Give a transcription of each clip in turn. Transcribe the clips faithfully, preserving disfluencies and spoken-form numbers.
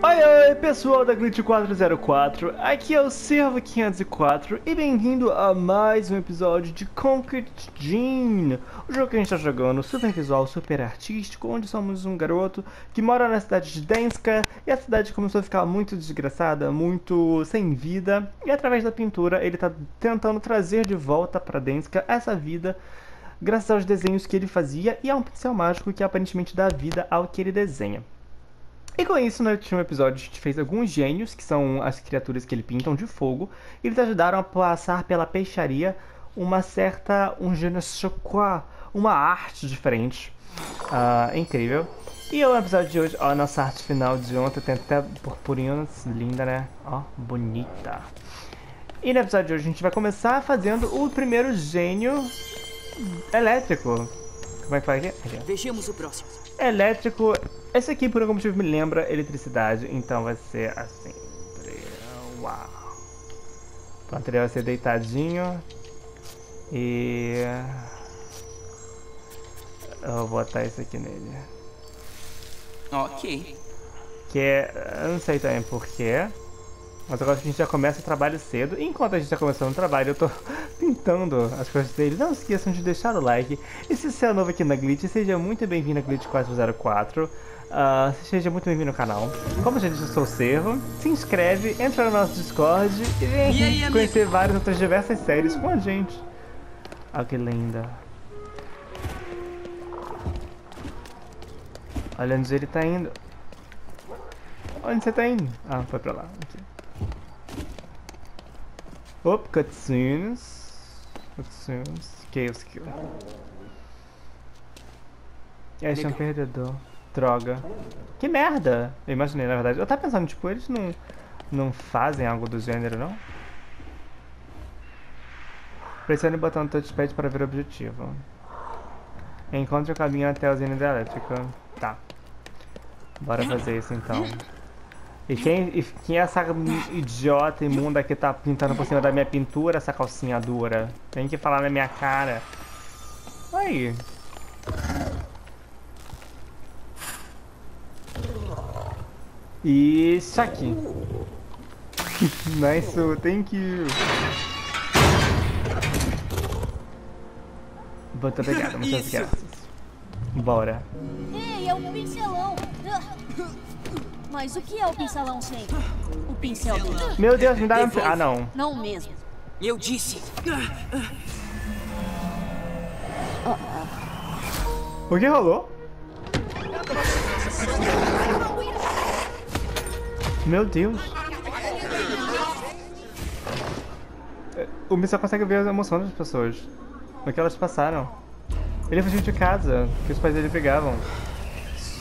Oi, oi pessoal da Glitch quatro zero quatro, aqui é o Servo quinhentos e quatro e bem-vindo a mais um episódio de Concrete Genie, o jogo que a gente está jogando super visual, super artístico, onde somos um garoto que mora na cidade de Denska e a cidade começou a ficar muito desgraçada, muito sem vida, e através da pintura ele está tentando trazer de volta para Denska essa vida graças aos desenhos que ele fazia, e é um pincel mágico que aparentemente dá vida ao que ele desenha. E com isso, no último episódio, a gente fez alguns gênios, que são as criaturas que ele pintam de fogo, e eles ajudaram a passar pela peixaria uma certa, um je ne sais quoi, uma arte diferente, uh, incrível. E no episódio de hoje, ó, a nossa arte final de ontem tem até purpurina, linda, né? Ó, bonita. E no episódio de hoje, a gente vai começar fazendo o primeiro gênio elétrico. Como é que faz aqui? Vejamos o próximo. Elétrico. Esse aqui, por algum motivo, me lembra eletricidade. Então vai ser assim. Uau. O material vai ser deitadinho. E... eu vou botar isso aqui nele. Ok. Que é... eu não sei também porquê. Mas agora a gente já começa o trabalho cedo. E enquanto a gente está começando o trabalho, eu tô pintando as coisas dele. Não esqueçam de deixar o like. E se você é novo aqui na Glitch, seja muito bem-vindo a Glitch quatro zero quatro. Uh, seja muito bem-vindo ao canal. Como já disse, eu sou o Servo. Se inscreve, entra no nosso Discord e vem e aí, conhecer amigo? várias outras diversas séries com a gente. Olha que linda. Olha onde ele tá indo. Onde você tá indo? Ah, foi pra lá. Aqui. Opa, cutscenes. Cutscenes. Chaos Kill. Eles são perdedor. Droga. Que merda! Eu imaginei, na verdade. Eu tava pensando, tipo, eles não, não fazem algo do gênero, não? Pressione o botão do touchpad para ver o objetivo. Encontre o caminho até a usina elétrica. Tá. Bora fazer isso, então. E quem, e quem é essa idiota imunda que tá pintando por cima da minha pintura, essa calcinha dura? Tem que falar na minha cara. Aí. Isso aqui. Nice, thank you. Vou ter pegado, muitas graças. Bora. Ei, é um pincelão. Mas o que é o pincelão sem? O pincel do... meu Deus, me dá um... ah, não. Não mesmo. Eu disse. O que rolou? Meu Deus. O Missa consegue ver as emoções das pessoas. O que elas passaram. Ele fugiu de casa, que os pais dele pegavam.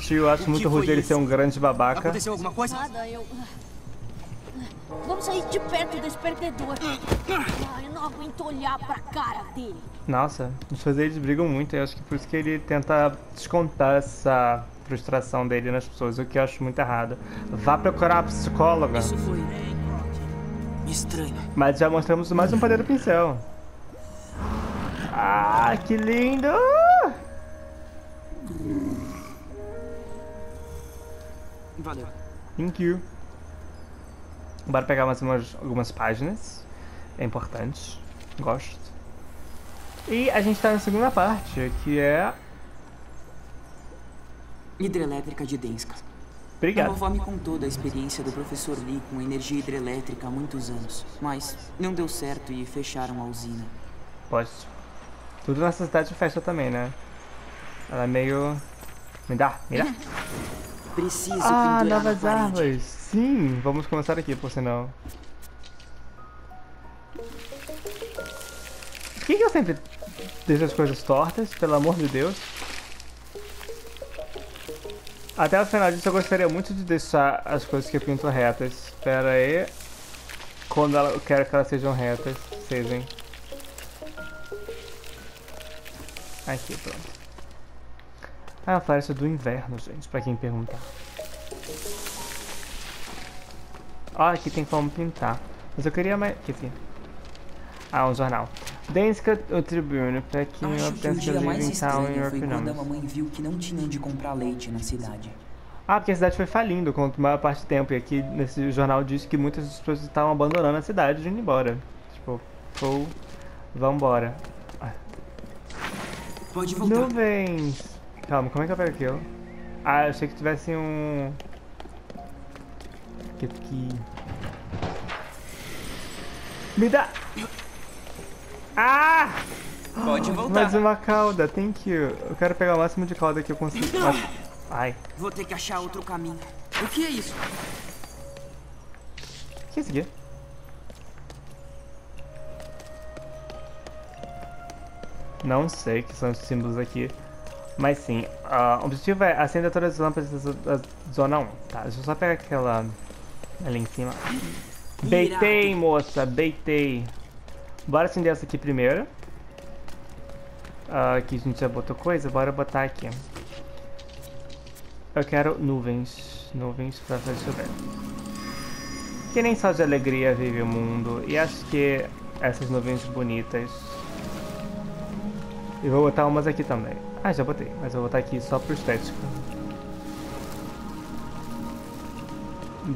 Eu acho muito rude ele ser um grande babaca. Aconteceu alguma coisa? Nada, eu... vamos sair de perto desse perdedor. Ah, eu não aguento olhar pra cara dele. Nossa, os fãs deles brigam muito. Eu acho que por isso que ele tenta descontar essa frustração dele nas pessoas, o que eu acho muito errado. Vá procurar a psicóloga. Isso foi estranho. Mas já mostramos mais um poder do pincel. Ah, que lindo! Valeu. Thank you. Bora pegar mais umas, algumas páginas. É importante. Gosto. E a gente tá na segunda parte, que é... hidrelétrica de Denska. Obrigado. A vovó me contou da experiência do professor Lee com energia hidrelétrica há muitos anos. Mas não deu certo e fecharam a usina. Posso. Tudo nessa cidade fecha também, né? Ela é meio... me dá, me dá. Preciso ah, novas árvores. Sim, vamos começar aqui, por sinal. Por que, que eu sempre deixo as coisas tortas, pelo amor de Deus? Até o final disso eu gostaria muito de deixar as coisas que eu pinto retas. Espera aí. Quando ela, eu quero que elas sejam retas, sejam. Aqui, pronto. Ah, a floresta do inverno, gente, pra quem perguntar. Ó, ah, aqui tem como pintar. Mas eu queria mais... que aqui? Ah, um jornal. Denska Tribune, pra quem eu penso que eu vivo em town em Europe. Acho que o dia mais estranho foi quando a mamãe viu que não tinha onde comprar leite na cidade. Ah, porque a cidade foi falindo com a maior parte do tempo. E aqui nesse jornal diz que muitas pessoas estavam abandonando a cidade e indo embora. Tipo, vou... vambora. Pode voltar. Nuvens. Calma, como é que eu pego aquilo? Ah, eu achei que tivesse um... Que, que... Me dá! Ah! Pode voltar. Mais uma cauda, thank you. Eu quero pegar o máximo de cauda que eu consigo. Ai. Vou ter que achar outro caminho. O que é isso? O que é isso aqui? Não sei o que são os símbolos aqui. Mas sim, uh, o objetivo é acender todas as lâmpadas da zona um. Tá, deixa eu só pegar aquela... ali em cima. Beitei, moça, beitei. Bora acender essa aqui primeiro. Uh, aqui a gente já botou coisa, bora botar aqui. Eu quero nuvens. Nuvens pra fazer chover. Que nem só de alegria vive o mundo. E acho que essas nuvens bonitas... Eu vou botar umas aqui também. Ah, já botei, mas eu vou botar aqui só pro estético.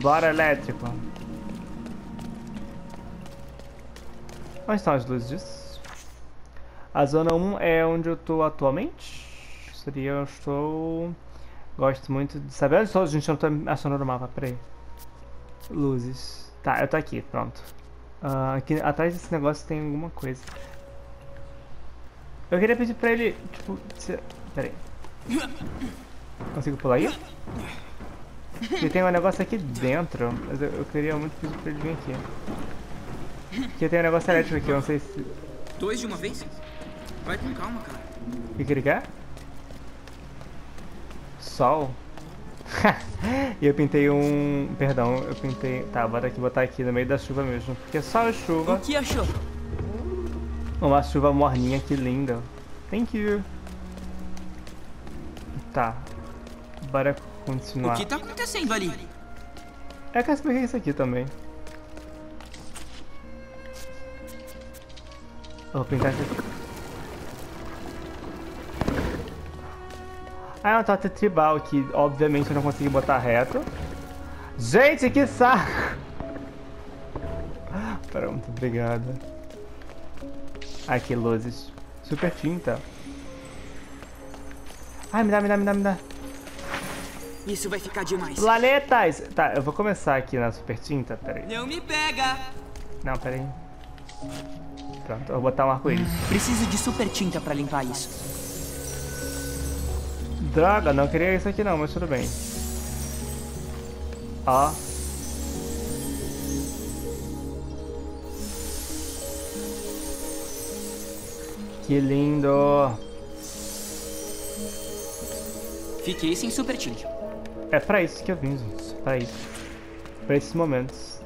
Bora, elétrico. Onde estão as luzes disso? A zona um é onde eu tô atualmente. Seria, eu estou... Gosto muito de saber onde estou, gente, eu não tô achando no mapa, peraí. Luzes. Tá, eu tô aqui, pronto. Uh, aqui atrás desse negócio tem alguma coisa. Eu queria pedir pra ele, tipo, se... peraí. Consigo pular aí? Porque tem um negócio aqui dentro, mas eu, eu queria muito pedir pra ele vir aqui. Porque tem um negócio elétrico aqui, eu não sei se... Dois de uma vez? Vai com calma, cara. O que ele quer? Sol? E eu pintei um... Perdão, eu pintei... Tá, bora aqui botar aqui no meio da chuva mesmo. Porque sol e chuva... O que achou? Uma chuva morninha, que linda. Thank you. Tá. Bora continuar. O que tá acontecendo ali? É que eu expliquei isso aqui também. Eu vou pintar isso aqui. Ah, é um Tata Tribal que, obviamente, eu não consegui botar reto. Gente, que saco! Pronto, obrigado. Aqui, luzes. Super tinta. Ai, me dá, me dá, me dá, me dá. Isso vai ficar demais. Planetas! Tá, eu vou começar aqui na super tinta, peraí. Não me pega! Não, peraí. Pronto, eu vou botar um arco-íris. Preciso de super tinta pra limpar isso. Droga, não queria isso aqui não, mas tudo bem. Ó. Que lindo. Fiquei sem super tinta. É pra isso que eu vim, gente. Pra isso. Pra esses momentos.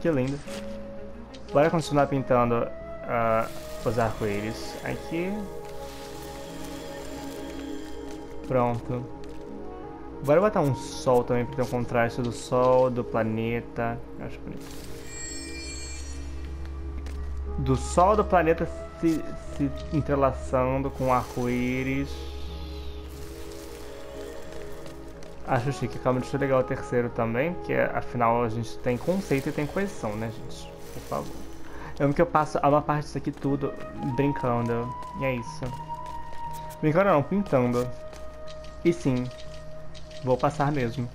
Que lindo. Bora continuar pintando uh, os arco-íris aqui. Pronto. Bora botar um sol também pra ter um contraste do sol, do planeta. Eu acho bonito. Do sol do planeta se, se entrelaçando com arco-íris. Acho chique, calma, deixa eu ligar o terceiro também, porque afinal a gente tem conceito e tem coesão, né, gente? Por favor. Eu lembro que eu passo a uma parte disso aqui tudo brincando. E é isso. Brincando não, pintando. E sim, vou passar mesmo.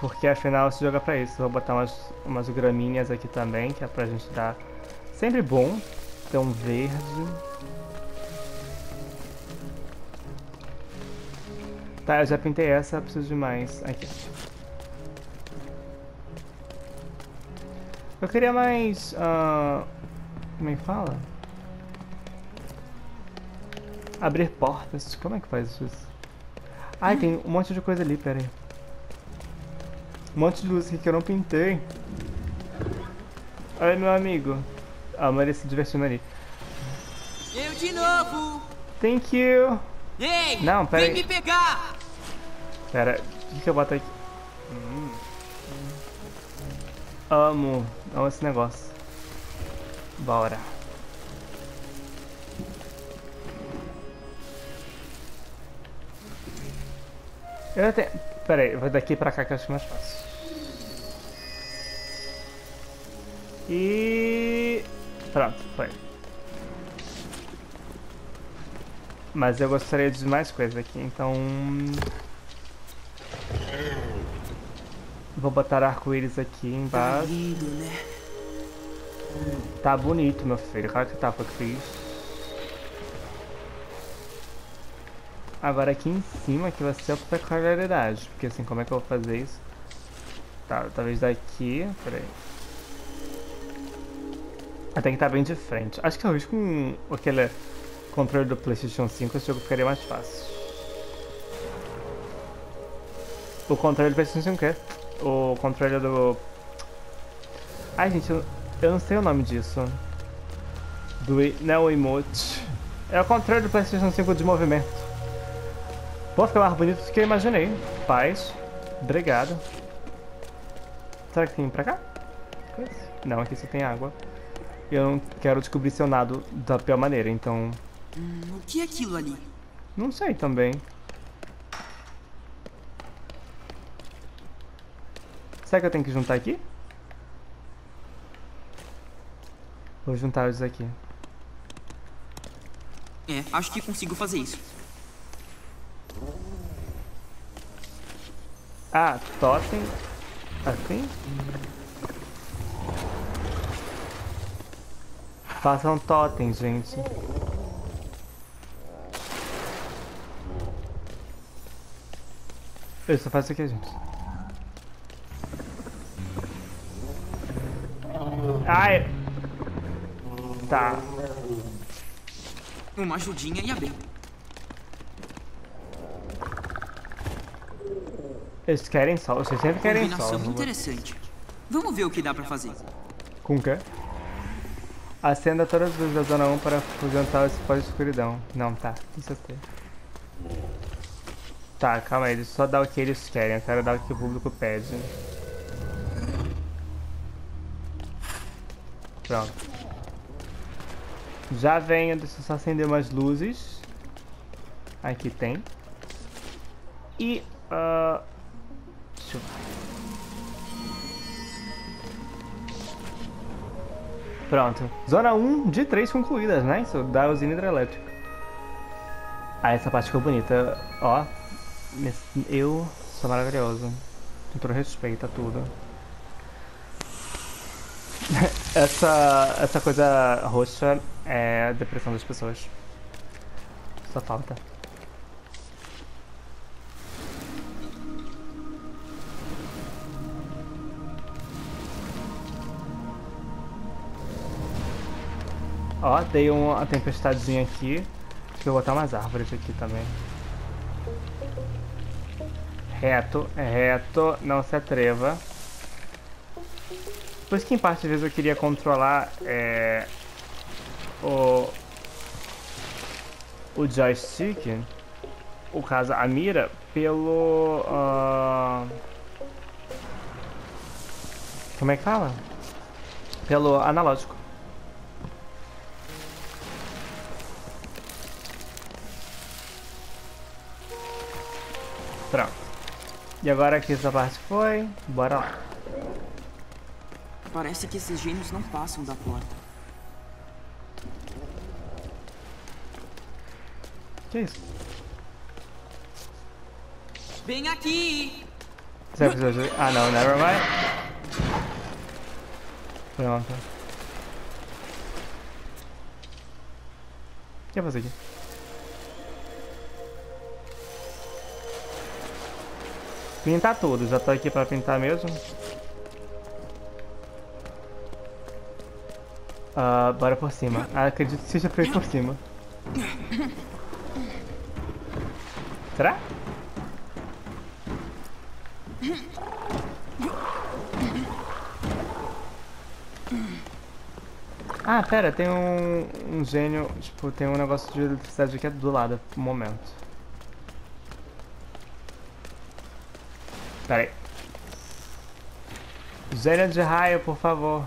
Porque afinal se joga pra isso. Vou botar umas, umas graminhas aqui também, que é pra gente dar. Sempre bom ter um verde. Tá, eu já pintei essa, preciso de mais. Aqui. Eu queria mais... Uh... Como é que fala? Abrir portas. Como é que faz isso? Ai, tem um monte de coisa ali, pera aí. Um monte de luz aqui que eu não pintei. Ai, meu amigo. Ah, a Maria se divertindo ali. Eu de novo! Thank you! Ei, não, pera vem aí. Me pegar! Pera, o que, que eu boto aqui? Hum. Amo. Amo esse negócio. Bora. Eu até... Pera aí, vou daqui pra cá que eu acho mais fácil. E... pronto, foi. Mas eu gostaria de mais coisas aqui, então... vou botar arco-íris aqui embaixo. Tá lindo, né? Tá bonito, meu filho. Claro que tá, foi o que fiz. Agora aqui em cima que vai ser a peculiaridade. Porque assim, como é que eu vou fazer isso? Tá, talvez daqui... peraí. Tem que estar bem de frente. Acho que talvez com aquele controle do Playstation cinco esse jogo ficaria mais fácil. O controle do Playstation cinco é... o controle do... ai gente, eu, eu não sei o nome disso. Do Neo Emote. É o controle do Playstation cinco de movimento. Pô, fica mais bonito do que eu imaginei. Paz. Obrigado. Será que tem pra cá? Não, aqui só tem água. E eu não quero descobrir se eu nado da pior maneira, então... Hum, o que é aquilo ali? Não sei também. Será que eu tenho que juntar aqui? Vou juntar isso aqui. É, acho que consigo fazer isso. Ah, totem. Assim? Façam totens, gente. Eu só faço aqui, gente. Ai! Tá. Uma ajudinha e aberto. Eles querem sol, vocês sempre querem sol. Combinação interessante. Vamos ver o que dá pra fazer. Com o quê? Acenda todas as luzes da zona um para afugentar esse pó de escuridão. Não, tá. Isso aqui. Tá, calma aí. Só dá o que eles querem. Eu quero dar o que o público pede. Pronto. Já venho, deixa eu só acender umas luzes. Aqui tem. E... Uh, deixa eu ver. Pronto. Zona um de três concluídas, né? Isso da usina hidrelétrica. Ah, essa parte ficou bonita. Ó. Eu sou maravilhoso. Todo respeito a tudo. Essa, essa coisa roxa é a depressão das pessoas. Só falta. Ó, dei uma tempestadinha aqui. Acho que eu vou botar umas árvores aqui também. Reto, reto, não se atreva. Por isso que em parte às vezes eu queria controlar é, o, o joystick, o caso a mira, pelo... Uh, como é que fala? Pelo analógico. Pronto. E agora que essa parte foi, bora lá. Parece que esses gênios não passam da porta. Que é isso? Vem aqui! Você vai precisar de... ah não, never mind. Pronto. O que é fazer aqui? Pintar tudo, já tô aqui pra pintar mesmo. Uh, bora por cima. Ah, acredito que seja pra ir por cima. Será? Ah, pera, tem um, um gênio. Tipo, tem um negócio de eletricidade aqui do lado. Um momento. Pera aí. Gênio de raio, por favor.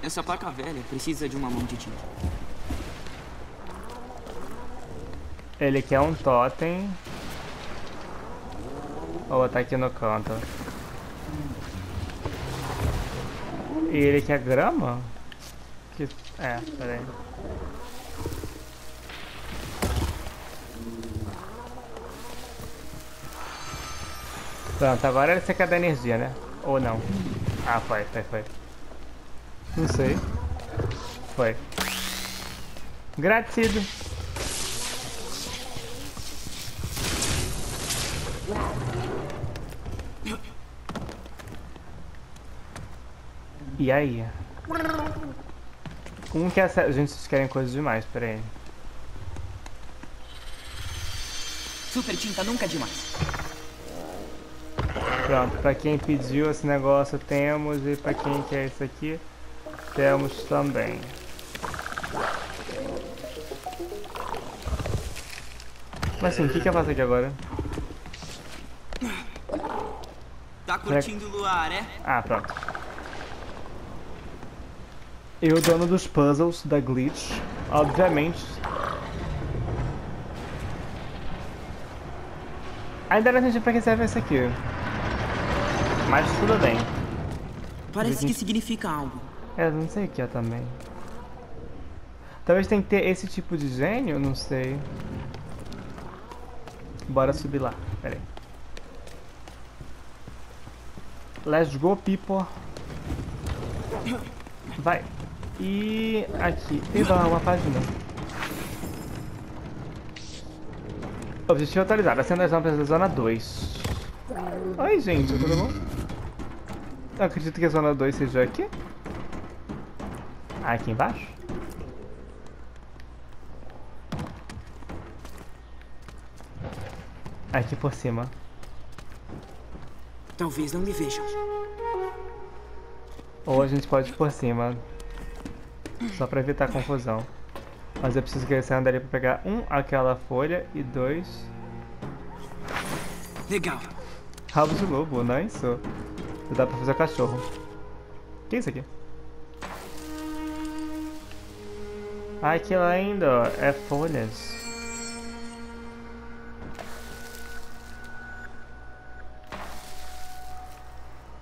Essa placa velha precisa de uma mão de tinta. Ele quer um totem. Vou botar aqui no canto. E ele quer grama? Que... É, peraí. Pronto, agora ele quer dar energia, né? Ou não? Ah, foi, foi, foi. Não sei. Foi. Gratido. E aí? Como que essa... Gente, vocês querem coisa demais, peraí. Super tinta nunca é demais. Pronto, pra quem pediu esse negócio temos, e pra quem quer isso aqui temos também. Mas assim, o que que eu faço aqui agora? Tá curtindo o luar, é? Ah, pronto. Eu, dono dos puzzles da Glitch, obviamente. Ainda não entendi pra que serve esse aqui. Mas tudo bem. Parece que significa algo. É, não sei o que é também. Talvez tenha que ter esse tipo de gênio, não sei. Bora subir lá, peraí. Let's go, people. Vai. E aqui. Tem uma página. Objetivo atualizado. Acenda as lâmpadas da zona dois. Oi, gente, tudo bom? Eu acredito que a zona dois seja aqui. Aqui embaixo? Aqui por cima. Talvez não me vejam. Ou a gente pode ir por cima. Só pra evitar confusão. Mas eu preciso que você ande ali pra pegar um, aquela folha, e dois... Legal. Rabo de lobo, não é isso? Dá pra fazer cachorro. O que é isso aqui? Ah, aquilo ainda é folhas.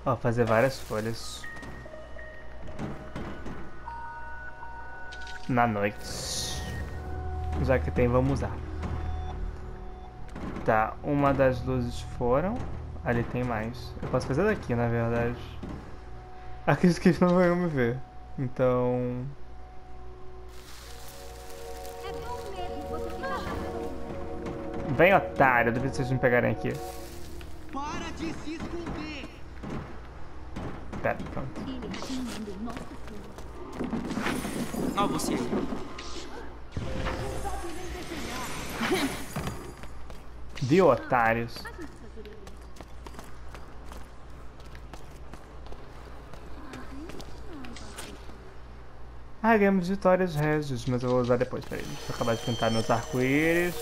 Ó, fazer várias folhas. Na noite. Já que tem, vamos usar. Tá, uma das luzes foram. Ali tem mais. Eu posso fazer daqui, na verdade. Acredito que eles não vão me ver. Então... Vem, otário. Duvido vocês me pegarem aqui. Para de se esconder. Pera, pronto. Ó, você. De otários. Ah, ganhamos vitórias régios, mas eu vou usar depois, peraí. Deixa eu acabar de pintar meus arco-íris.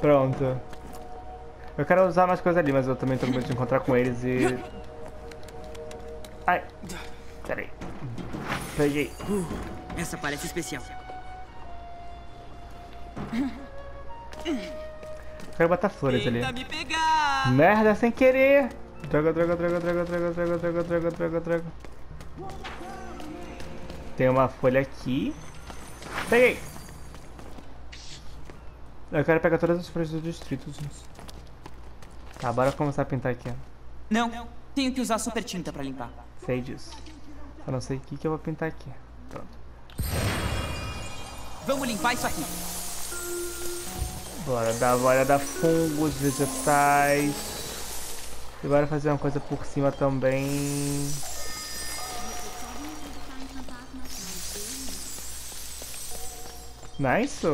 Pronto. Eu quero usar mais coisas ali, mas eu também tô com medo de encontrar com eles e... Ai. Peraí. Peguei. Uh, essa parece especial. Quero botar flores ali. Merda, sem querer! Droga, droga, droga, droga, droga, droga, droga, droga, droga, droga. Tem uma folha aqui. Peguei! Eu quero pegar todas as folhas do distrito, gente. Tá, bora começar a pintar aqui. Não, tenho que usar super tinta pra limpar. Sei disso. Eu não sei o que que eu vou pintar aqui. Pronto. Vamos limpar isso aqui. Bora dar, bora dar fungos, vegetais. E bora fazer uma coisa por cima também. Nice!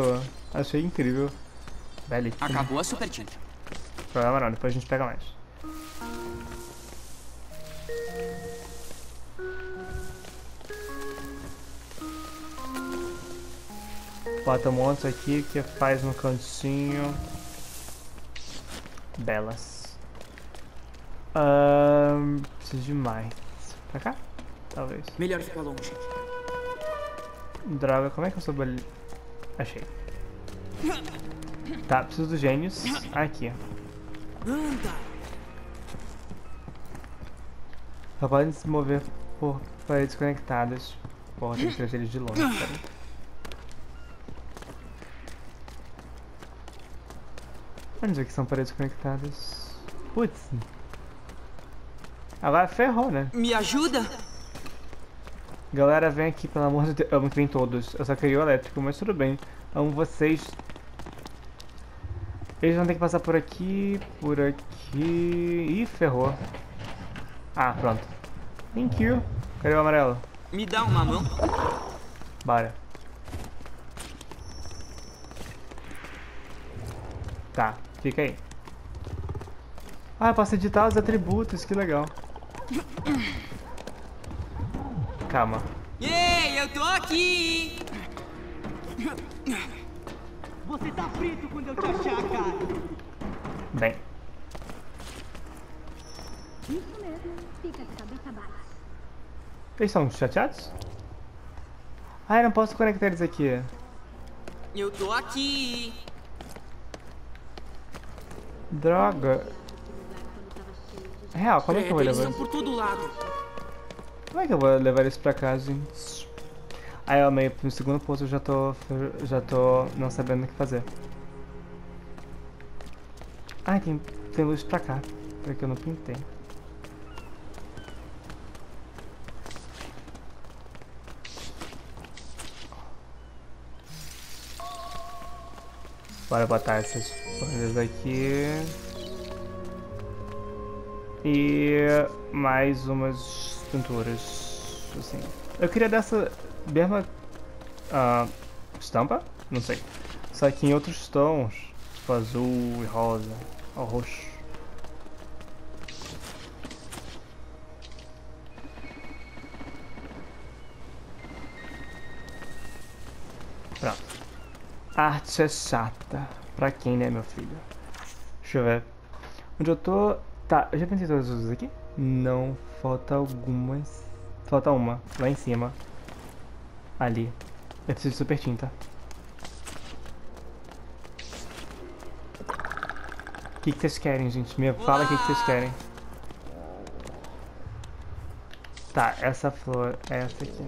Achei incrível. Belíssimo. Acabou a super tinta. Problema não, depois a gente pega mais. Bota um monte aqui que faz no cantinho. Belas. Ahn... Um, preciso de mais. Pra cá? Talvez. Melhor ficar longe. Droga, como é que eu subo ali? Achei. Tá, preciso dos gênios. Aqui, ó. Só podem se mover por paredes conectadas. Porra, tem que trazer eles de longe, cara. Onde é que são paredes conectadas? Putz. Agora ferrou, né? Me ajuda! Galera, vem aqui, pelo amor de Deus. Amo que vem todos. Eu só queria o elétrico, mas tudo bem. Amo vocês. Eles vão ter que passar por aqui, por aqui... Ih, ferrou. Ah, pronto. Thank you. Cadê o amarelo? Me dá uma mão. Bora. Tá, fica aí. Ah, eu posso editar os atributos, que legal. Calma. Ei, eu tô aqui! Você tá frito quando eu te achar, cara. Bem. Isso mesmo, fica de cabeça baixa. Eles são chateados? Ah, eu não posso conectar eles aqui. Eu tô aqui. Droga. Real, como é que eu vou levar isso? Por todo lado. Como é que eu vou levar isso pra casa, hein? Aí eu amei, no segundo ponto eu já tô. já tô não sabendo o que fazer. Ah, tem, tem luz pra cá. Pra que eu não pintei. Bora botar essas coisas aqui. E mais umas pinturas. Assim. Eu queria dessa mesma uh, estampa? Não sei. Só que em outros tons. Tipo azul e rosa. Ou roxo. Pronto. Arte é chata. Pra quem, né, meu filho? Deixa eu ver. Onde eu tô... Tá, eu já pensei todas as luzes aqui? Não, falta algumas. Falta uma, lá em cima. Ali. Eu preciso de super tinta. O que, que vocês querem, gente? Me fala o que, que vocês querem. Tá, essa flor é essa aqui.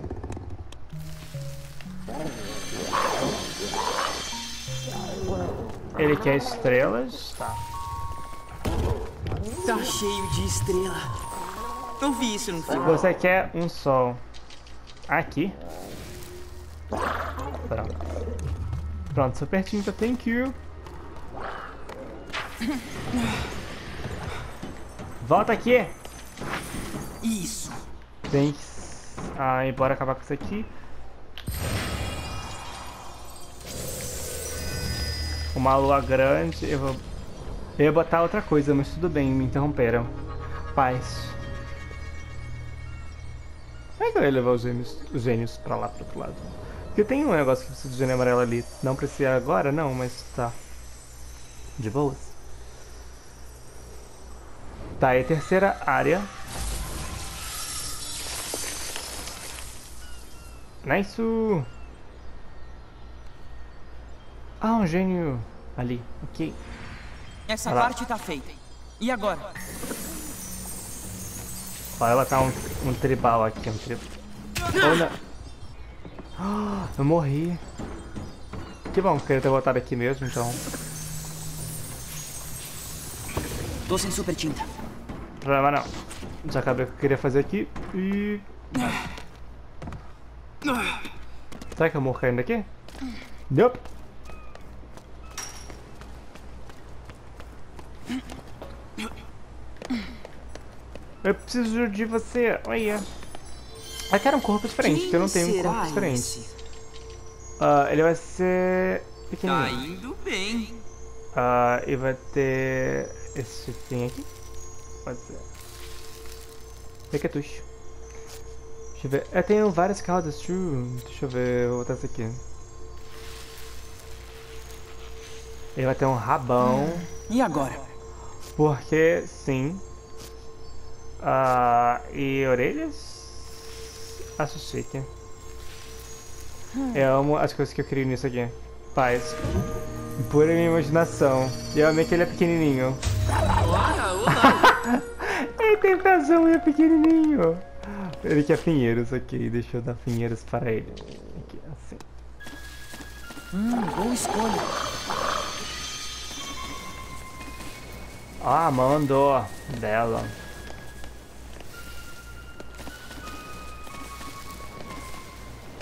Ele quer estrelas? Tá. Tá cheio de estrela. Eu vi isso no filme. Você quer um sol. Aqui. Pronto. Pronto, super tinta, thank you. Volta aqui. Isso. Thanks. Ah, e bora acabar com isso aqui. Uma lua grande, eu vou... Eu ia botar outra coisa, mas tudo bem, me interromperam. Paz. Como é que eu ia levar os gênios, os gênios pra lá, pro outro lado? Porque tem um negócio que precisa de gênio amarelo ali. Não precisa agora, não, mas tá. De boas. Tá, e a terceira área. Nice! Ah, um gênio ali, ok. Essa Olha parte lá. Tá feita. E agora? Olha, ela tá um, um tribal aqui, um tribal. Olha. Ah, eu morri. Que bom, queria ter voltado aqui mesmo, então. Tô sem super tinta. Problema não. Já acabei o que eu queria fazer aqui e... Será que eu morro caindo aqui? Nope. Eu preciso de você. Olha. Eu quero um corpo diferente, porque eu não tenho um corpo diferente. Uh, ele vai ser pequenininho. Tá indo bem. Uh, e vai ter esse tem aqui. Pode ser. Pequetucho. Deixa eu ver. Eu tenho várias caudas, too. Deixa eu ver. Vou botar esse aqui. Ele vai ter um rabão. Hum. E agora? Porque sim. Ah, uh, e orelhas? Acho chique. Eu amo as coisas que eu queria nisso aqui. Paz. Pura minha imaginação. E eu amei que ele é pequenininho. Ele tem razão, ele é pequenininho. Ele quer finheiros, ok. Deixa eu dar finheiros para ele. Aqui, assim. Hum, boa escolha. Ah, mandou. Bela.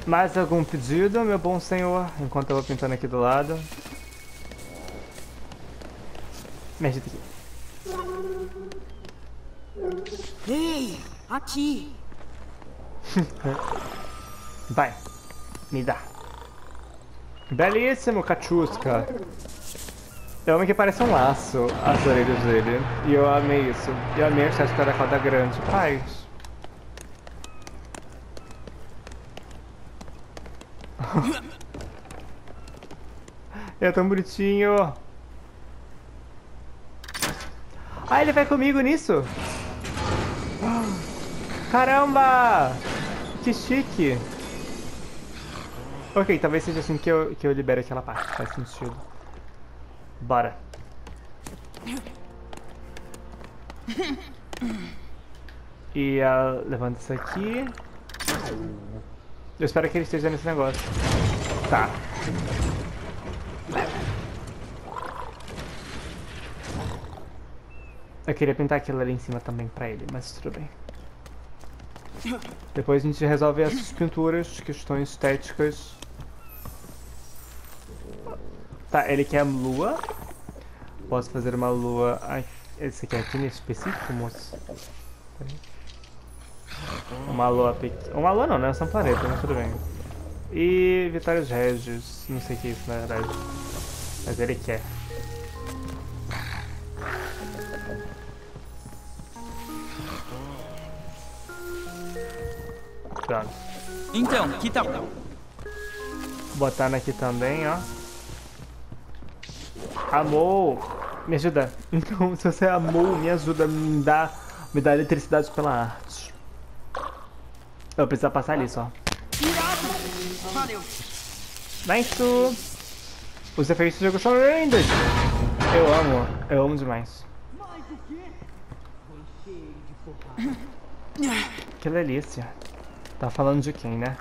Mais algum pedido, meu bom senhor? Enquanto eu vou pintando aqui do lado. Me ajuda aqui. Ei, aqui. Vai, me dá. Belíssimo, Cachusca. Eu amo que parece um laço as orelhas dele. E eu amei isso. Eu amei achar que era a roda grande. Paz. É tão bonitinho. Ah, ele vai comigo nisso? Caramba! Que chique! Ok, talvez seja assim que eu, que eu libere aquela parte. Faz sentido. Bora. E uh, levanta isso aqui. Eu espero que ele esteja nesse negócio. Tá. Eu queria pintar aquilo ali em cima também pra ele, mas tudo bem. Depois a gente resolve essas pinturas, questões estéticas. Tá, ele quer lua. Posso fazer uma lua... Ai, esse aqui é aqui nesse específico, moço? Peraí. Uma lua pequena. Uma lua não, né? São planetas, mas tudo bem. E Vitórios Regis. Não sei o que é isso, na verdade. Mas ele quer. Pronto. Então, que tal? Botar aqui também, ó. Amor! Me ajuda. Então, se você amou, me ajuda. Me dá, me dá eletricidade pela arte. Eu preciso passar ali só. Valeu. Nice! Os efeitos do jogo são lindos! Eu amo, eu amo demais. Que delícia. Tá falando de quem, né?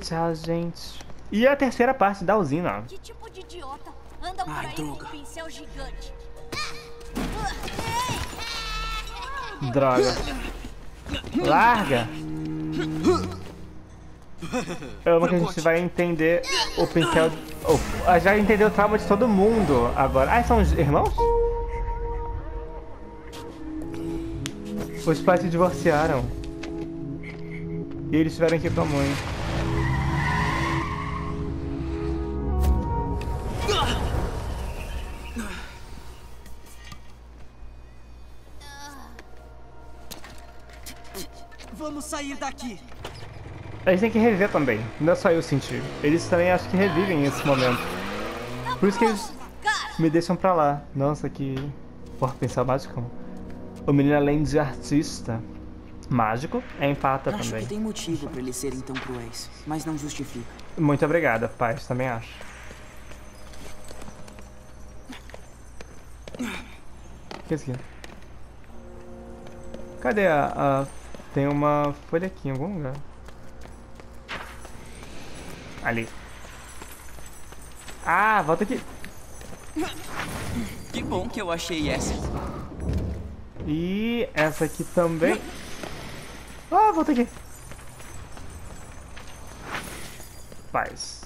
Tchau, gente. E a terceira parte da usina. Que tipo de idiota anda por aí com um pincel gigante? Droga. Larga! Eu amo que a gente vai entender o pincel... Oh, já entendeu o trauma de todo mundo agora. Ah, são irmãos? Os pais se divorciaram. E eles tiveram que ir pra mãe. Vamos sair daqui. Eles têm que reviver também. Não é só eu sentir. Eles também acho que revivem esse momento. Por isso que eles me deixam pra lá. Nossa, que... Porra, pensar mágico. O menino, além de artista mágico, é empata também. Acho que tem motivo pra eles serem tão cruéis, mas não justifica. Muito obrigada, Paz. Também acho. O que é isso aqui? Cadê a... a... Tem uma folha aqui em algum lugar. Ali. Ah, volta aqui. Que bom que eu achei essa. E essa aqui também. Ah, volta aqui. Paz.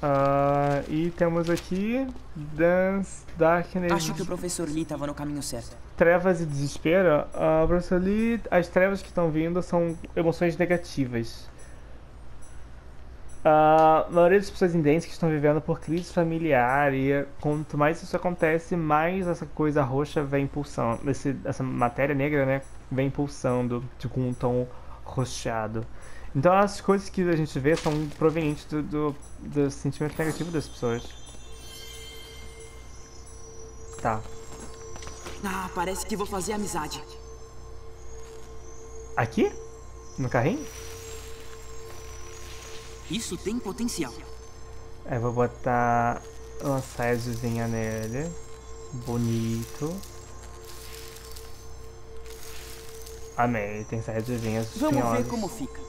Ah, e temos aqui... Dance, Darkness... Acho que o professor Lee estava no caminho certo. Trevas e desespero. Ah, professor Lee, as trevas que estão vindo são emoções negativas. Ah, a maioria das pessoas indentes que estão vivendo por crise familiar. E quanto mais isso acontece, mais essa coisa roxa vem pulsando. Esse, essa matéria negra, né? Vem pulsando, tipo, com um tom roxeado. Então as coisas que a gente vê são provenientes do, do, do sentimento negativo das pessoas. Tá. Ah, parece que vou fazer amizade. Aqui? No carrinho? Isso tem potencial. Aí vou botar lançar a azulzinha nele. Bonito. Amei, tem essa azulzinha. Vamos ver como fica.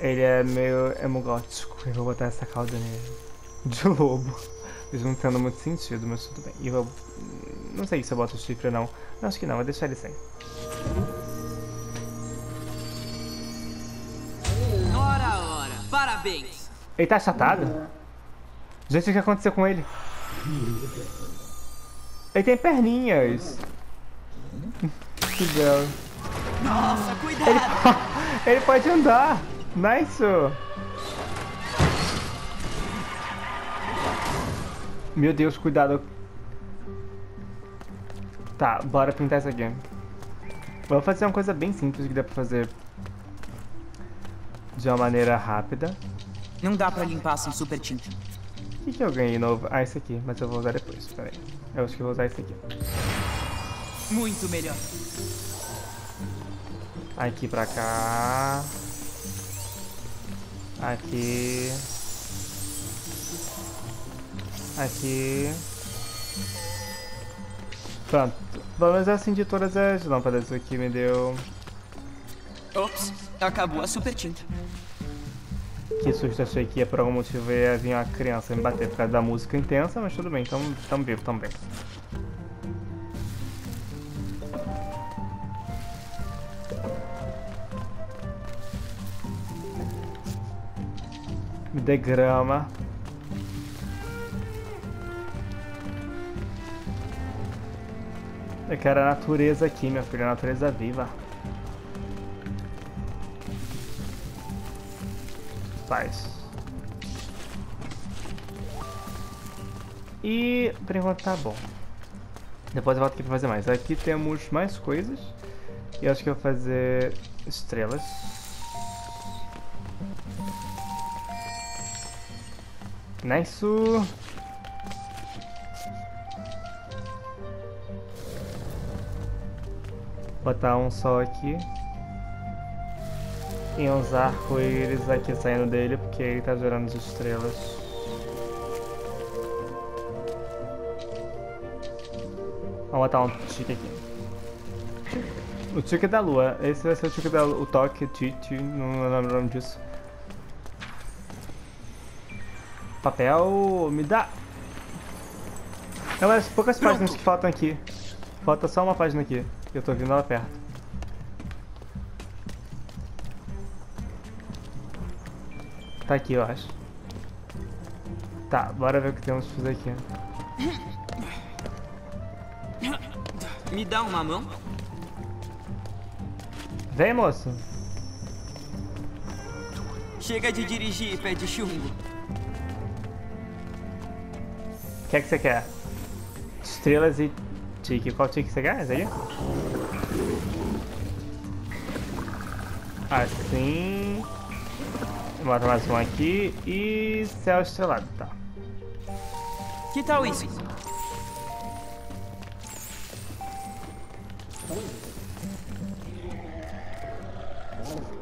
Ele é meio hemogótico. Eu vou botar essa cauda nele. De lobo. Isso não tendo muito sentido, mas tudo bem. E eu vou... não sei se eu boto o chifre ou não. Não, acho que não, vou deixar ele sem. Ora, ora, parabéns! Ele tá achatado? Gente, o que aconteceu com ele? Ele tem perninhas! Que belo. Nossa, cuidado! Ele pode, ele pode andar! Nice! Meu Deus, cuidado. Tá, bora pintar isso aqui. Vou fazer uma coisa bem simples que dá pra fazer de uma maneira rápida. Não dá pra limpar sem super tinta. O que, que eu ganhei novo? Ah, esse aqui, mas eu vou usar depois, peraí. Eu acho que eu vou usar esse aqui. Muito melhor. Aqui pra cá. Aqui. Aqui. Pronto. Pelo menos assim de todas as lâmpadas aqui me deu. Ops, acabou a super tinta. Que susto, achei que ia por algum motivo ia vir uma criança me bater por causa da música intensa, mas tudo bem, tamo, tamo vivo também. Me dê grama. Eu quero a natureza aqui, minha filha, a natureza viva. Faz. E por enquanto tá bom. Depois eu volto aqui pra fazer mais. Aqui temos mais coisas. E acho que eu vou fazer estrelas. Nice! Botar um sol aqui e uns arco-íris aqui saindo dele, porque ele tá gerando as estrelas. Vamos botar um tique aqui. O tique da lua, esse vai ser o tique da lua, o toque, tique, não lembro o nome disso. Papel, me dá! É uma das poucas páginas que faltam aqui. Falta só uma página aqui. Eu tô vindo lá perto. Tá aqui, eu acho. Tá, bora ver o que temos que fazer aqui. Me dá uma mão. Vem, moço. Chega de dirigir, pé de chumbo. O que é que você quer? Estrelas e... tique. Qual tique você quer? Esse aqui? Assim. Bota mais um aqui. E céu estrelado, tá. Que tal isso?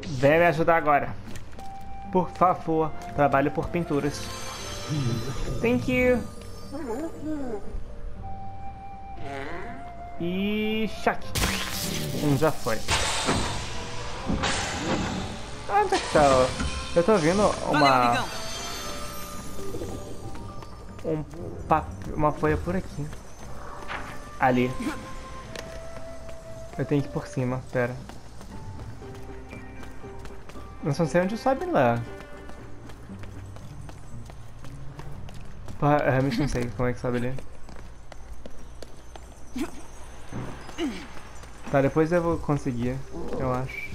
Vem me ajudar agora. Por favor, trabalho por pinturas. Thank you. E... chac! Um já foi. Ah, onde é que tá? Eu tô ouvindo uma... Um pap... uma folha por aqui. Ali. Eu tenho que ir por cima, pera. Eu só sei onde sobe lá. Porra, eu realmente não sei como é que sobe ali. Tá, depois eu vou conseguir, eu acho.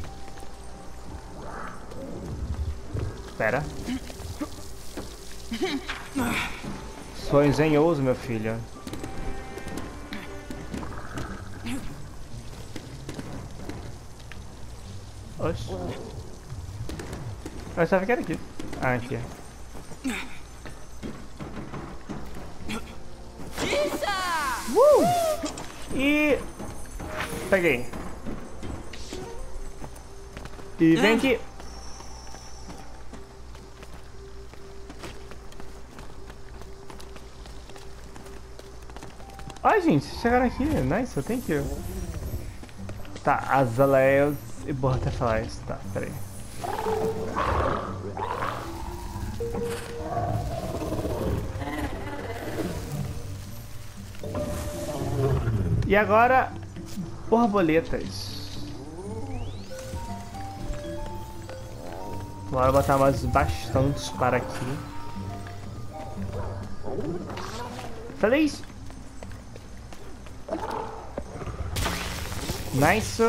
Espera. Sou engenhoso, meu filho. Oxi. Eu achava que era aqui. Ah, aqui. Uh! E... peguei. E vem aqui. Ai, gente, chegaram aqui. Nice, thank you. Tá, Azaleas e Butterflies. Tá, peraí. E agora, borboletas. Bora botar mais bastantes para aqui. Feliz! Nice!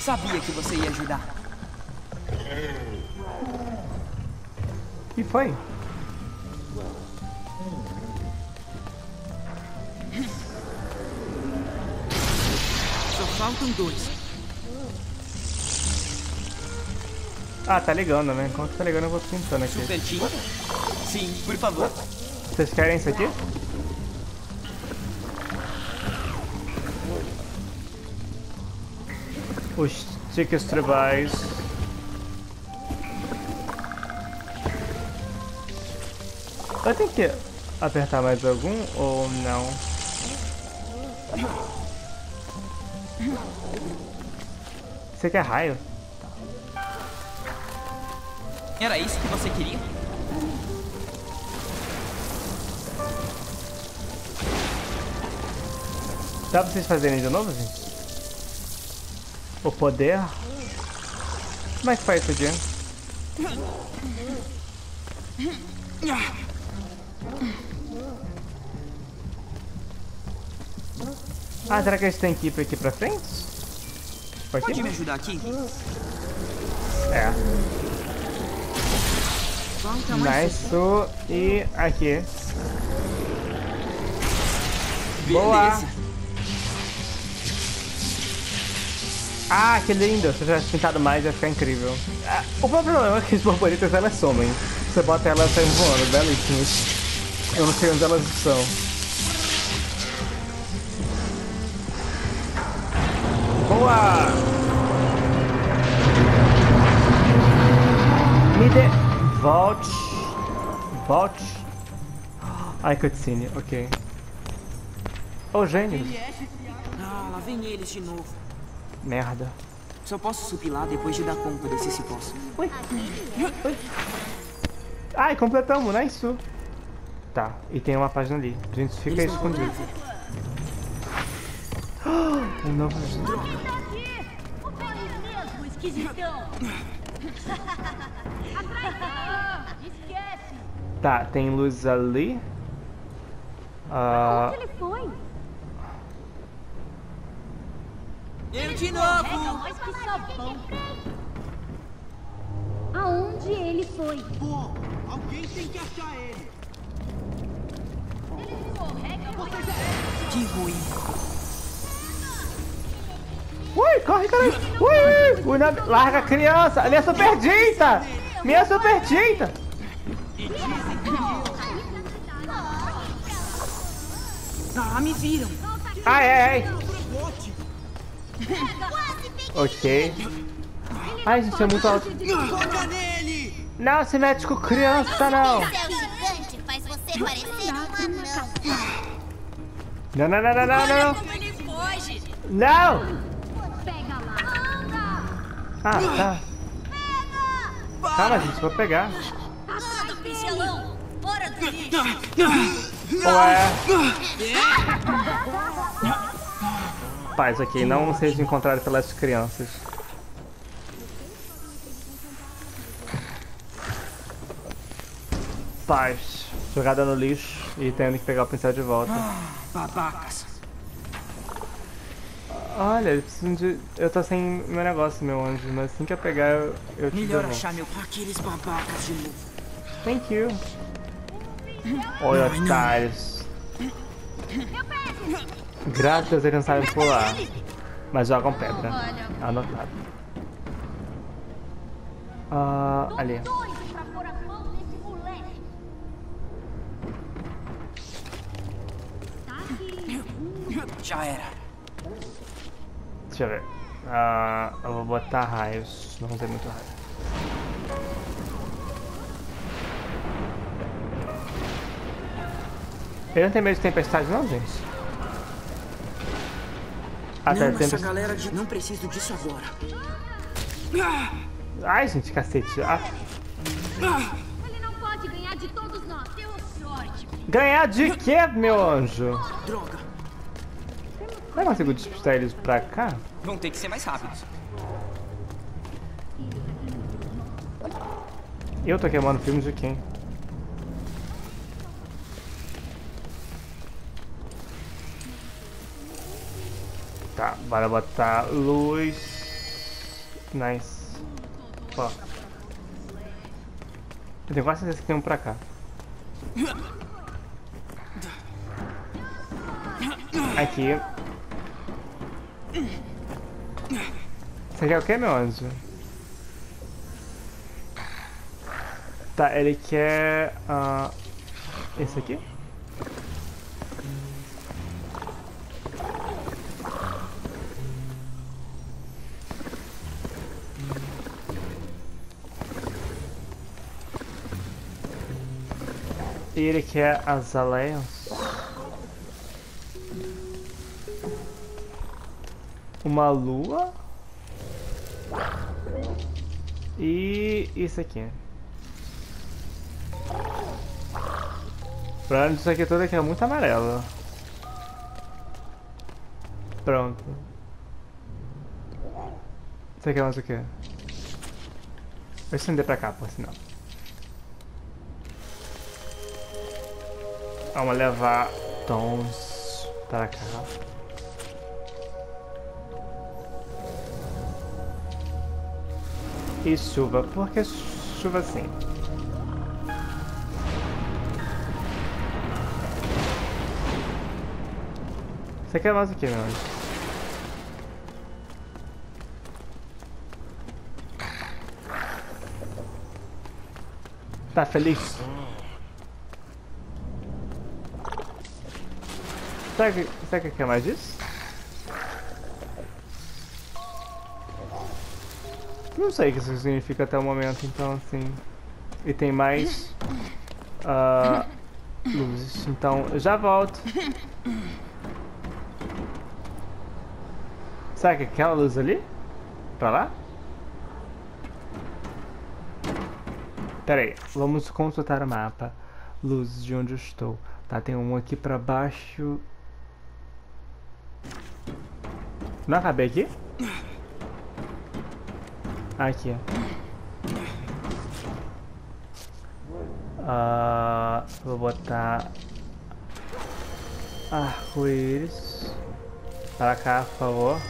Sabia que você ia ajudar. E foi? Faltam dois. Ah, tá ligando, né? Enquanto tá ligando eu vou pintando aqui. Super team? Sim, por favor. Vocês querem isso aqui? Os tickets tribais. Eu tenho que apertar mais algum ou não? Você quer raio? Era isso que você queria? Dá pra vocês fazerem de novo, gente? O poder? Como é que faz isso aqui? Ah, será que a gente tem que ir aqui pra frente? Aqui? Pode me ajudar aqui? É. Nice. E aqui. Beleza. Boa! Ah, que lindo! Se eu tivesse pintado mais, ia ficar incrível. Ah, o problema é que as borboletas, elas somem. Você bota elas, elas saem voando, belíssimas. Eu não sei onde elas são. Boa! Me dê... Volte... Volte... Ai, cutscene, ok. Oh, gênio! Ah, lá vem eles de novo. Merda. Só posso subir lá depois de dar conta desse cipós. Ui! Ui! Ai, completamos, né? Isso! Tá, e tem uma página ali. A gente fica eles escondido. Um novo... Tá, tem luz ali. Ah, onde ele foi? Eu de novo! Aonde ele foi? Bom, alguém tem que achar ele. Eles corregam. Que ruim. Ui, corre, caralho! Ui! Ui, não... Larga a criança! Minha super tinta! Minha super tinta! Ah, me viram! Ah, é, é! Ok. Ai, gente, é muito alto. Não se mete com criança, não! Não, não, não, não, não, não! Não! Ah, tá. Pega! Calma, gente, vou pegar. Todo pincelão, fora do lixo. Ué. Paz, ok, não sejam encontrados pelas crianças. Paz, jogada no lixo e tendo que pegar o pincel de volta. Babacas. Olha, eu preciso de... Eu tô sem meu negócio, meu anjo, mas assim que eu pegar, eu, eu te dou. Melhor achar meu aqueles babacas de novo. Thank you. Olha, otários. Graças a Deus eles não sabem pular, mas jogam pedra. Anotado. Ah, ali. Já era. Deixa eu ver. Uh, eu vou botar raios. Não usei muito raio. Ele não tem medo de tempestade não, gente? Até não, tempestade. Essa galera de... Não preciso disso agora. Ai, gente, cacete. Ah. Ele não pode ganhar de todos nós. Deu sorte. Ganhar de quê, meu anjo? Droga. Não consigo despistar eles pra cá? Vão ter que ser mais rápidos. Eu tô queimando filme de quem? Tá, bora botar luz. Nice. Ó. Eu tenho quase certeza que tem um pra cá. Aqui. Você quer o que, meu anjo? Tá, ele quer... Uh, esse aqui? E ele quer as aleias. Uma lua. E isso aqui. Pronto, isso aqui tudo aqui é muito amarelo. Pronto. Você quer mais o quê? Vou estender pra cá, por sinal. Vamos levar tons pra cá. E chuva, porque chuva assim. Você quer mais o que, meu anjo? Tá feliz? Será que, será que quer mais disso? Não sei o que isso significa até o momento, então assim... E tem mais... Uh, luzes, então eu já volto. Será que aquela luz ali? Pra lá? Pera aí, vamos consultar o mapa. Luzes de onde eu estou. Tá, tem um aqui pra baixo. Não acabei aqui? Aqui. Uh, vou botar... arco-íris. Pra cá, por favor.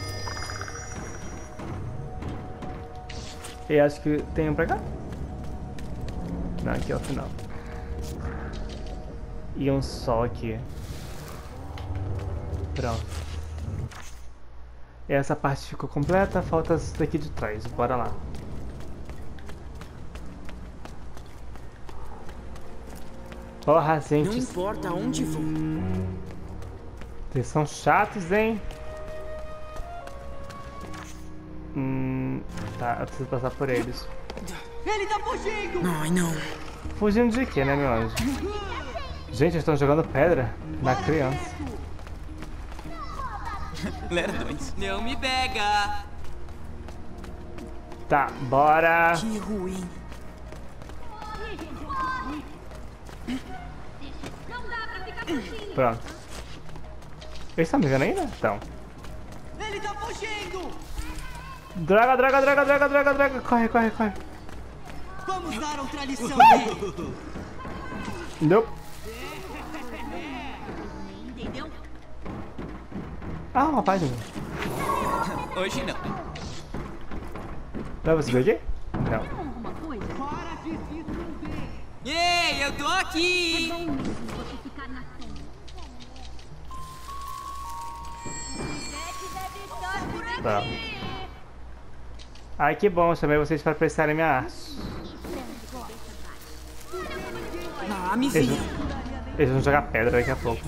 E acho que tem um pra cá. Não, aqui é o final. E um sol aqui. Pronto. E essa parte ficou completa, falta isso daqui de trás. Bora lá. Porra, gente. Não importa onde vou. Vocês são chatos, hein? Hum... Tá, eu preciso passar por eles. Ele tá fugindo! Ai, não. Fugindo de quê, né, meu anjo? Gente, eles estão jogando pedra na criança. Lerdões. Não me pega! Tá, bora! Que ruim. Pronto. Eles estão me vendo ainda? Então. Ele tá fugindo! Droga, droga, droga, droga, droga, droga. Corre, corre, corre. Vamos dar outra lição. Nope. Entendeu? Ah, uma página. Hoje não. Vai você ver aqui? Não. Ei, eu tô aqui. Tá. Ai, que bom, chamei vocês para prestarem minha arte. Eles vão, eles vão jogar pedra daqui a pouco.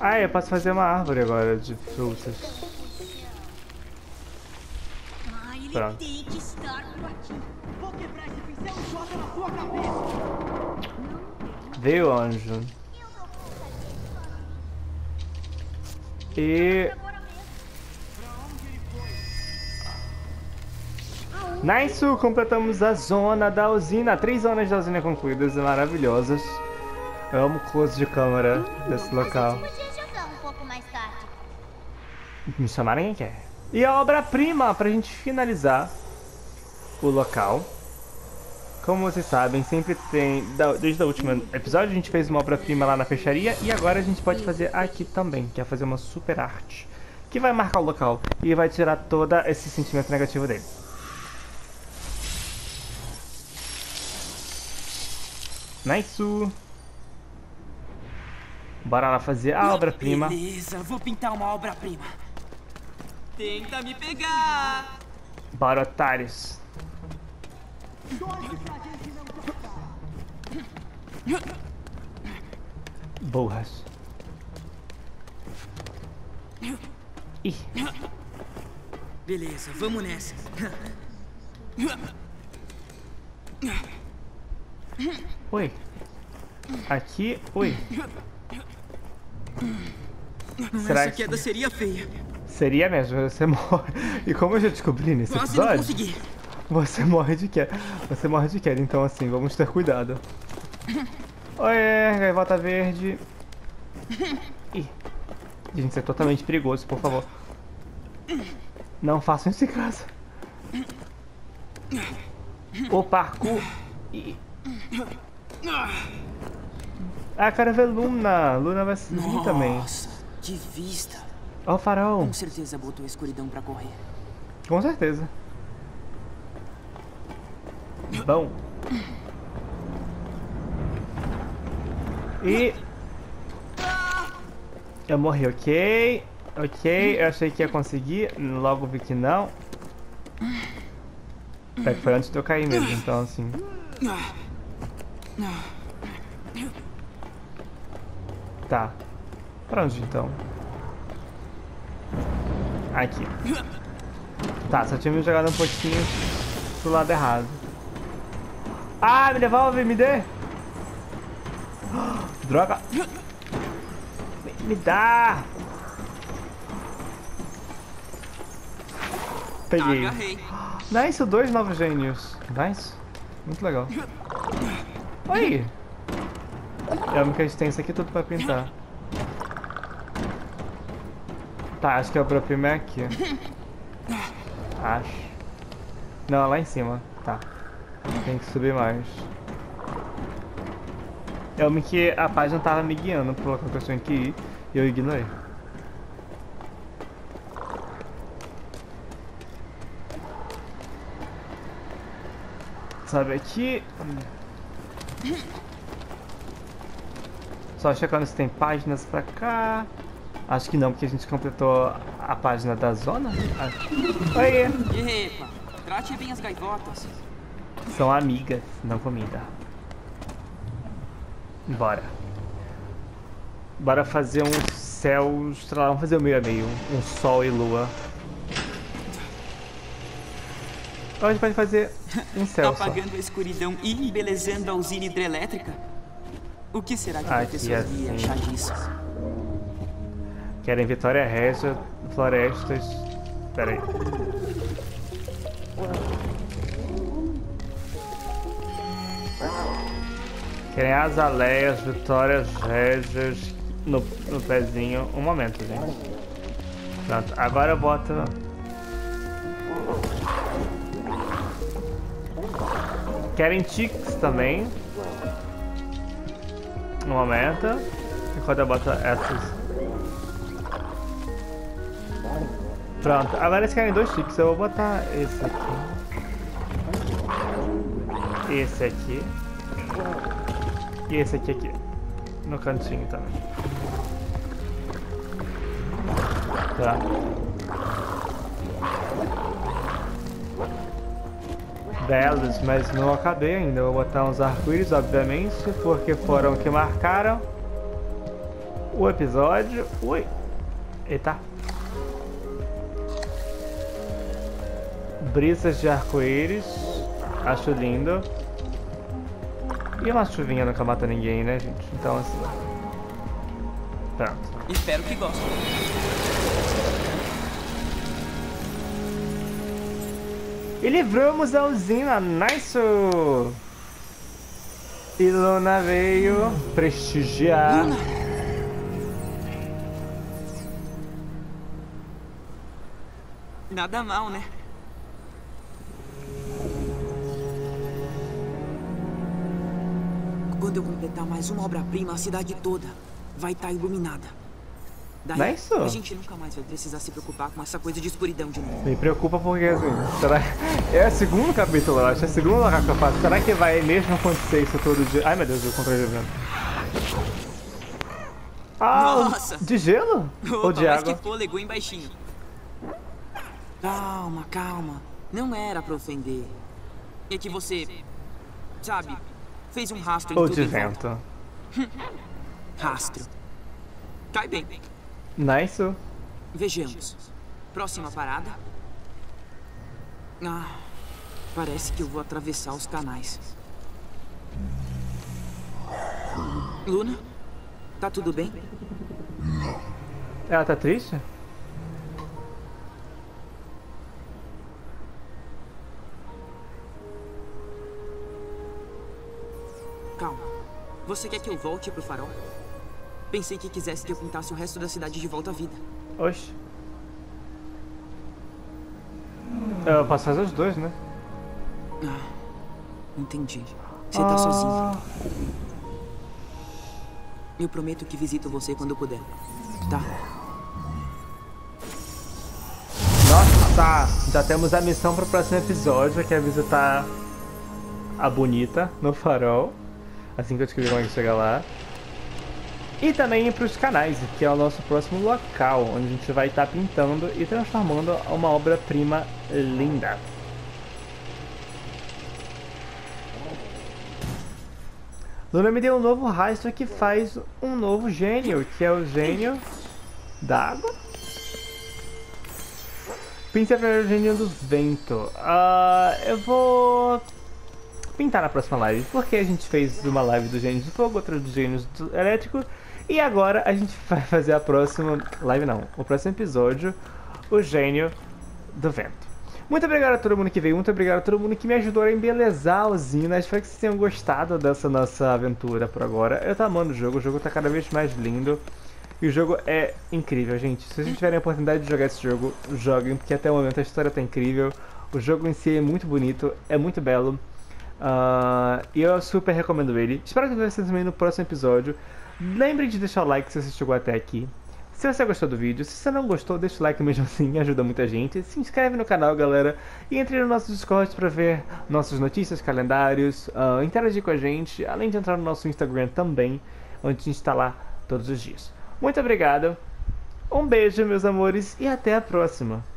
Ah, eu posso fazer uma árvore agora de frutas. Tá. Tem que estar por aqui. Vou quebrar esse pincel e joga na sua cabeça. Veio, anjo. E... nice, completamos a zona da usina. Três zonas da usina concluídas, maravilhosas. Eu amo close de câmera hum, desse local. A gente podia jogar um pouco mais tarde. Me chamaram quem quer. E a obra-prima pra gente finalizar o local. Como vocês sabem, sempre tem... desde o último episódio a gente fez uma obra-prima lá na peixaria. E agora a gente pode fazer aqui também, que é fazer uma super arte. Que vai marcar o local e vai tirar todo esse sentimento negativo dele. Nice! Bora lá fazer a obra-prima. Beleza, vou pintar uma obra-prima. Tenta me pegar! Bora, otários. Boas. Ih. Beleza, vamos nessa. Oi. Aqui, oi. Será essa queda que... seria feia. Seria mesmo, você morre. E como eu já descobri nesse Nossa, episódio, eu não consegui. Você morre de queda. Você morre de queda, então assim, vamos ter cuidado. Oi, gaivota verde. Ih. Gente, isso é totalmente perigoso, por favor. Não façam isso em casa. O parkour. Ih. Ah, cara, vê Luna. Luna vai subir Nossa, também. Nossa, que vista. Ó o farol. Com certeza botou a escuridão pra correr. Com certeza. Bom. E... eu morri, ok. Ok, eu achei que ia conseguir. Logo vi que não. É que foi antes de eu cair mesmo, então assim... Tá. Pra onde então? Aqui. Tá, só tinha me jogado um pouquinho pro lado errado. Ah, me devolve, me dê! Droga! Me, me dá! Peguei. Nice, dois novos gênios. Nice. Muito legal. Oi! Eu amo que a gente tem isso aqui tudo pra pintar. Tá, acho que a própria é aqui. Acho. Não, é lá em cima. Tá. Tem que subir mais. Eu amo que a página tava me guiando pro local que eu tinha que ir e eu ignorei. Sabe aqui. Só checando se tem páginas pra cá. Acho que não, porque a gente completou a página da zona. Oi! Epa, trate bem as gaivotas. São amigas, não comida. Bora. Bora fazer um céu estrelado. Vamos fazer o meio a meio. Um sol e lua. Então a gente pode fazer um céu. Apagando só a escuridão e embelezando a usina hidrelétrica. O que será que vai ter achar disso? Querem Vitória Régia, florestas... Pera aí. Querem azaleias, Vitórias Régias no, no pezinho. Um momento, gente. Pronto, agora eu boto... Querem tiques também. Não aumenta. Enquanto eu boto essas. Pronto. Agora eles querem dois chips. Eu vou botar esse aqui. Esse aqui. E esse aqui aqui. No cantinho também. Tá. Belos, mas não acabei ainda. Vou botar uns arco-íris, obviamente, porque foram que marcaram o episódio. Ui! Eita! brisas de arco-íris, acho lindo. E uma chuvinha nunca mata ninguém, né, gente? Então, assim... Pronto. Espero que gostem. E livramos a usina, nice! E Luna veio prestigiar. Luna. Nada mal, né? Quando eu completar mais uma obra-prima, a cidade toda vai estar iluminada. Daí, é isso? A gente nunca mais vai precisar se preocupar com essa coisa de escuridão de novo. Me preocupa porque assim, será... é o segundo capítulo, eu acho, é o segundo lugar que eu faço. Será que vai mesmo acontecer isso todo dia? Ai meu Deus, eu controle de vento. Ah, nossa. De gelo? Opa, ou de água? Mas que fôlego, hein, baixinho. Calma, calma. Não era pra ofender. É que você, sabe... Fez um rastro em ou tudo de vento. Rastro. Cai bem. Nice. Vejamos. Próxima parada. Ah, parece que eu vou atravessar os canais. Luna? Tá tudo bem? Ela tá triste? Calma. Você quer que eu volte pro farol? Pensei que quisesse que eu pintasse o resto da cidade de volta à vida. Oxe. Eu posso fazer os dois, né? Ah, entendi. Você ah. tá sozinho. Eu prometo que visito você quando puder. Tá? Nossa! Já temos a missão pro próximo episódio, que é visitar a bonita no farol. Assim que eu descobri como é que chega lá. E também ir para os canais, que é o nosso próximo local, onde a gente vai estar pintando e transformando uma obra-prima linda. Luna me deu um novo rastro que faz um novo gênio, que é o gênio da água. Pinta primeiro o gênio do vento. Uh, eu vou... pintar na próxima live, porque a gente fez uma live do gênio de fogo, outra do gênio do elétrico, e agora a gente vai fazer a próxima live, não, o próximo episódio, o gênio do vento. Muito obrigado a todo mundo que veio, muito obrigado a todo mundo que me ajudou a embelezar a usina. Espero que vocês tenham gostado dessa nossa aventura por agora. Eu tô amando o jogo, o jogo tá cada vez mais lindo, e o jogo é incrível, gente. Se vocês tiverem a oportunidade de jogar esse jogo, joguem, porque até o momento a história tá incrível, o jogo em si é muito bonito, é muito belo. Uh, e eu super recomendo ele. Espero que vocês também no próximo episódio. Lembre de deixar o like se você chegou até aqui. Se você gostou do vídeo, se você não gostou, deixa o like mesmo assim, ajuda muita gente. Se inscreve no canal, galera. E entre no nosso Discord para ver nossas notícias, calendários, uh, interagir com a gente. Além de entrar no nosso Instagram também, onde a gente está lá todos os dias. Muito obrigado. Um beijo, meus amores, e até a próxima.